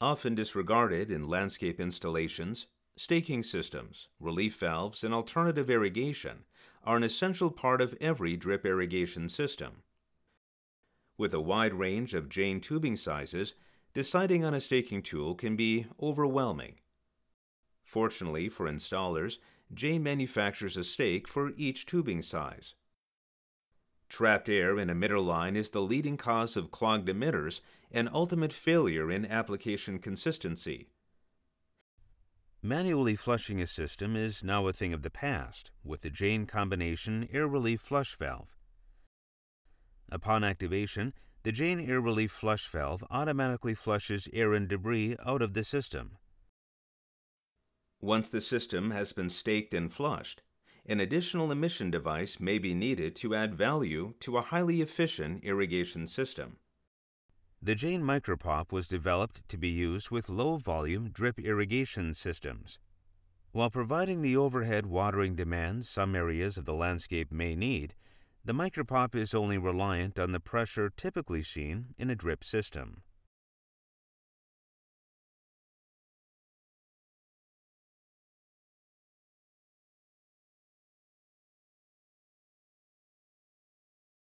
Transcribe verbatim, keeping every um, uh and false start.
often disregarded in landscape installations, staking systems, relief valves, and alternative irrigation are an essential part of every drip irrigation system. With a wide range of JAIN tubing sizes, deciding on a staking tool can be overwhelming. Fortunately for installers, JAIN manufactures a stake for each tubing size. Trapped air in emitter line is the leading cause of clogged emitters and ultimate failure in application consistency. Manually flushing a system is now a thing of the past with the JAIN Combination Air Relief Flush Valve. Upon activation, the JAIN Air Relief Flush Valve automatically flushes air and debris out of the system. Once the system has been staked and flushed, an additional emission device may be needed to add value to a highly efficient irrigation system. The JAIN Micro-Pop was developed to be used with low-volume drip irrigation systems. While providing the overhead watering demands some areas of the landscape may need, the Micro-Pop is only reliant on the pressure typically seen in a drip system.